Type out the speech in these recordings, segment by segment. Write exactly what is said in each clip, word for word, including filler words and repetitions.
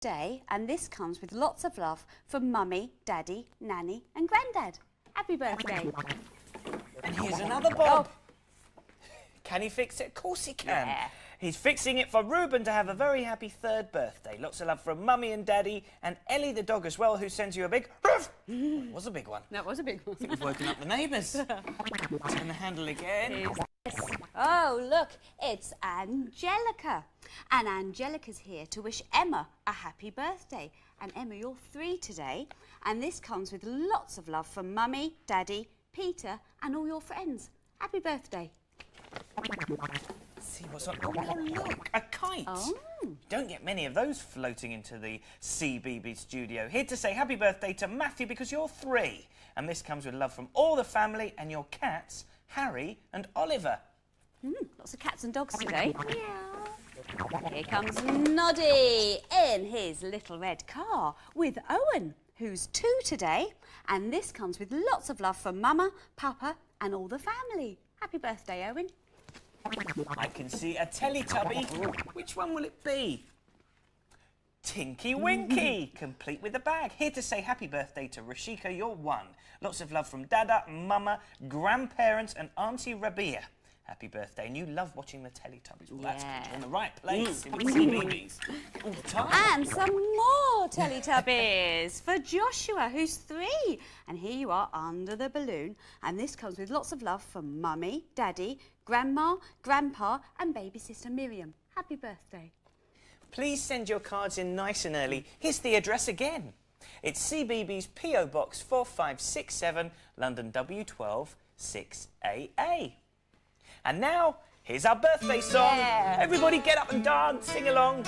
day, and this comes with lots of love from Mummy, Daddy, Nanny and Grandad. Happy birthday. And here's another Bob. Oh. Can he fix it? Of course he can. Yeah. He's fixing it for Reuben to have a very happy third birthday. Lots of love from Mummy and Daddy and Ellie the dog as well, who sends you a big ruff. Well, it was a big one. That was a big one. I think we've woken up the neighbours. Turn the handle again. Oh, look, it's Angelica. And Angelica's here to wish Emma a happy birthday. And Emma, you're three today. And this comes with lots of love from Mummy, Daddy, Peter and all your friends. Happy birthday. See what's on. Oh, look, a kite. Oh. Don't get many of those floating into the CBeebies studio. Here to say happy birthday to Matthew because you're three. And this comes with love from all the family and your cats, Harry and Oliver. Mm, lots of cats and dogs today. Yeah. Here comes Noddy in his little red car with Owen, who's two today. And this comes with lots of love from Mama, Papa and all the family. Happy birthday, Owen. I can see a Teletubby. Which one will it be? Tinky Winky, complete with a bag. Here to say happy birthday to Rashika, you're one. Lots of love from Dada, Mama, grandparents and Auntie Rabia. Happy birthday. And you love watching the Teletubbies. Well, yeah. That's good. You're in the right place. Mm. In the CBeebies. All the time. And some more Teletubbies for Joshua, who's three. And here you are under the balloon. And this comes with lots of love from Mummy, Daddy, Grandma, Grandpa and baby sister Miriam. Happy birthday. Please send your cards in nice and early. Here's the address again. It's CBeebies P O Box four five six seven, London W twelve, six A A. And now, here's our birthday song. Yeah. Everybody get up and dance, sing along.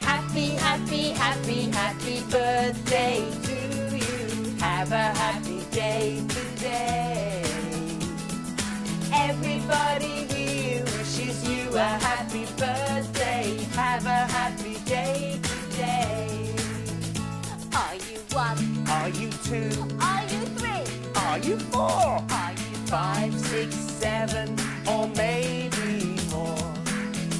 Happy, happy, happy, happy birthday to you. Have a happy day today. Everybody here wishes you a happy birthday. Have a happy day today. Are you one? Are you two? Are you three? Are you four? Are you Five, six, seven, or maybe more.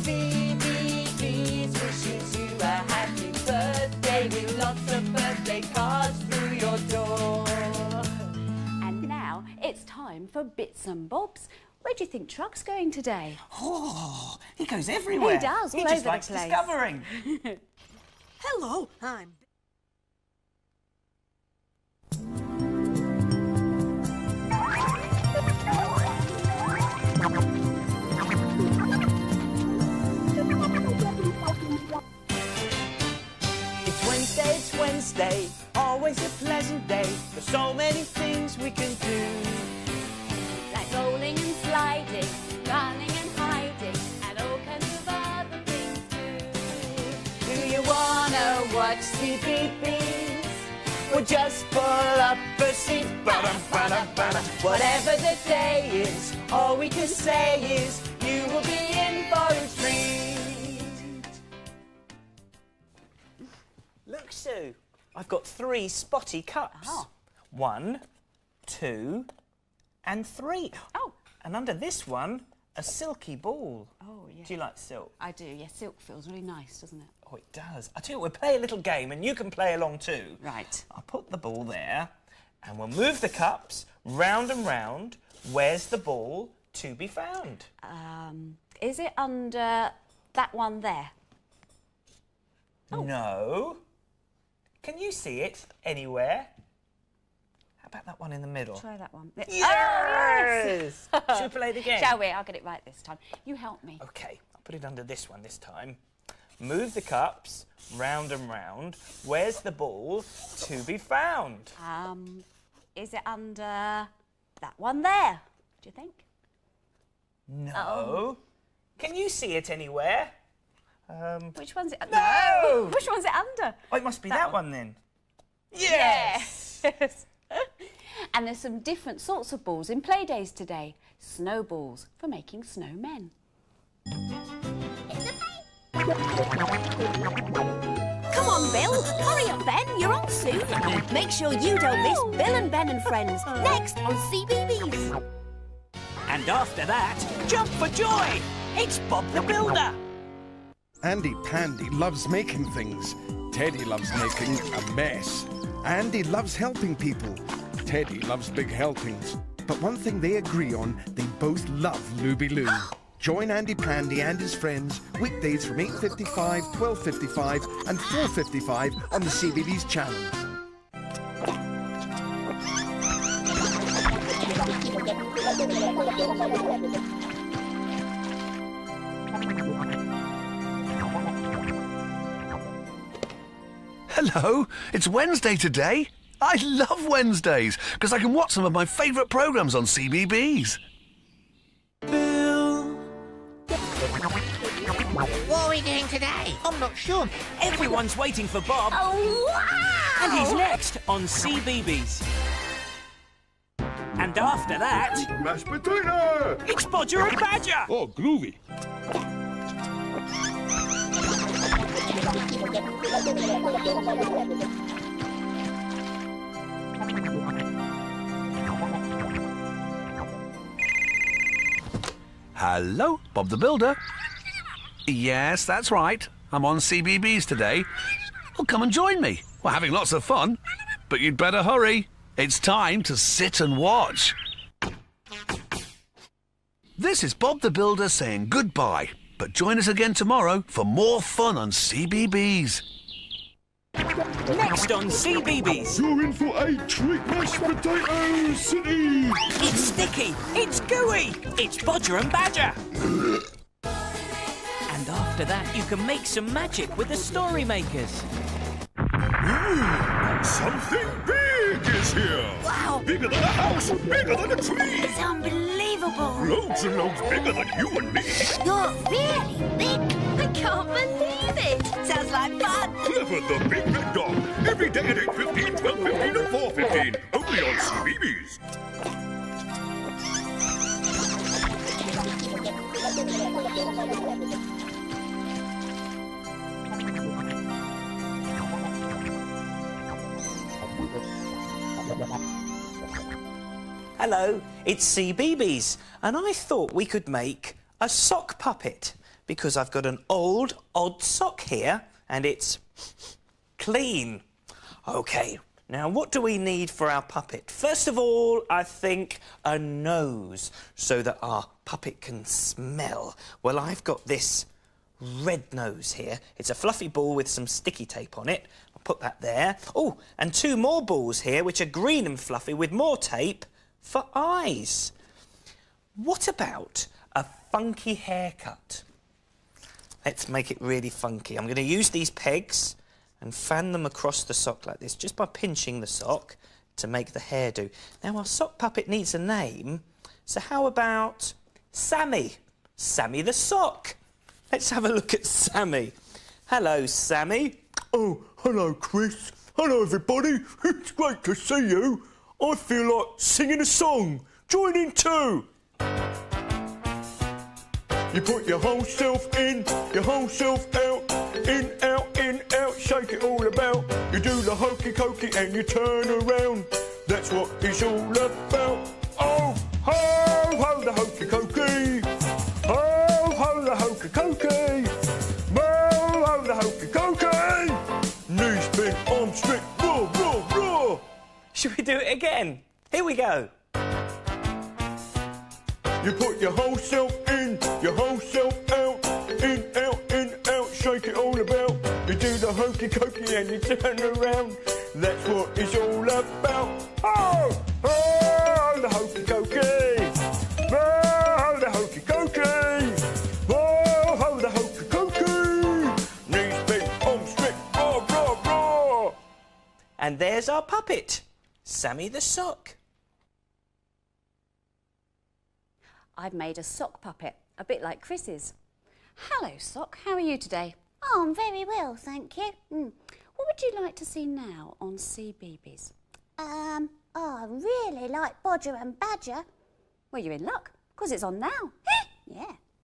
CBeebies wishes you a happy birthday with lots of birthday cards through your door. And now it's time for Bits and Bobs. Where do you think Truck's going today? Oh, he goes everywhere. He does, all he just over likes the place. Discovering. Hello, I'm. It's Wednesday, it's Wednesday, always a pleasant day. There's so many things we can do. Like rolling and sliding, running and hiding, and all kinds of other things too. Do you wanna watch CBeebies? Well, just pull up a seat. Whatever the day is, all we can say is you will be in for a treat. Look, Sue, I've got three spotty cups. Oh. One, two, and three. Oh, and under this one, a silky ball. Oh, yeah. Do you like silk? I do, yeah. Silk feels really nice, doesn't it? Oh, it does. I tell you what, we'll play a little game and you can play along too. Right. I'll put the ball there and we'll move the cups round and round. Where's the ball to be found? Um, is it under that one there? Oh. No. Can you see it anywhere? How about that one in the middle? Try that one. Yes! Yes! Shall we play it again? Shall we? I'll get it right this time. You help me. OK, I'll put it under this one this time. Move the cups round and round. Where's the ball to be found? Um, is it under that one there, do you think? No. Uh-oh. Can you see it anywhere? Um, Which one's it under? No! Which one's it under? Oh, it must be that, that one. one then. Yes! Yes. And there's some different sorts of balls in Playdays today. Snowballs for making snowmen. Come on, Bill. Hurry up, Ben. You're on soon. Make sure you don't miss Bill and Ben and Friends next on CBeebies. And after that, jump for joy. It's Bob the Builder. Andy Pandy loves making things. Teddy loves making a mess. Andy loves helping people. Teddy loves big helpings. But one thing they agree on, they both love Looby-Loo. Join Andy Pandy and his friends weekdays from eight fifty-five, twelve fifty-five and four fifty-five on the CBeebies channel. Hello, it's Wednesday today. I love Wednesdays because I can watch some of my favourite programmes on CBeebies. Bill. What are we doing today? I'm not sure. Everyone's waiting for Bob. Oh, wow! And he's next on CBeebies. And after that... Mashed potato! It's Bodger and Badger! Oh, groovy. Hello, Bob the Builder. Yes, that's right. I'm on CBeebies today. Well, come and join me. We're having lots of fun. But you'd better hurry. It's time to sit and watch. This is Bob the Builder saying goodbye. But join us again tomorrow for more fun on CBeebies. Next on CBeebies. You're in for a treat, mashed potato city. It's sticky, it's gooey, it's Bodger and Badger. And after that, you can make some magic with the Story Makers. Ooh, something big is here. Wow. Bigger than a house, bigger than a tree. It's unbelievable. Loads and loads bigger than you and me. You're really big. I can't believe it. Sounds like fun. Clifford the Big Red Dog. Every day at eight fifteen, twelve fifteen and four fifteen. Only on CBeebies. Hello, it's CBeebies, and I thought we could make a sock puppet because I've got an old, odd sock here and it's clean. OK, now what do we need for our puppet? First of all, I think a nose so that our puppet can smell. Well, I've got this red nose here. It's a fluffy ball with some sticky tape on it. I'll put that there. Oh, and two more balls here which are green and fluffy with more tape. For eyes. What about a funky haircut? Let's make it really funky. I'm going to use these pegs and fan them across the sock like this, just by pinching the sock to make the hairdo. Now, our sock puppet needs a name, so how about Sammy? Sammy the sock. Let's have a look at Sammy. Hello, Sammy. Oh, hello, Chris. Hello, everybody. It's great to see you. I feel like singing a song. Join in too. You put your whole self in, your whole self out. In, out, in, out, shake it all about. You do the hokey-cokey and you turn around. That's what it's all about. Oh, ho, ho, the hokey-cokey. Oh, ho, the hokey-cokey. Mo, ho, the hokey-cokey. Knees bent, arms strict, roar, roar, roar. Should we do it again? Here we go. You put your whole self in, your whole self out. In, out, in, out, shake it all about. You do the hokey-cokey and you turn around. That's what it's all about. Oh, oh, the hokey-cokey. Oh, the hokey-cokey. Oh, the hokey-cokey. Knees bent, arms strict, roar, roar, roar. And there's our puppet. Sammy the sock. I've made a sock puppet, a bit like Chris's. Hello, sock. How are you today? Oh, I'm very well, thank you. Mm. What would you like to see now on CBeebies? Um, oh, I really like Bodger and Badger. Well, you're in luck, because it's on now. Yeah.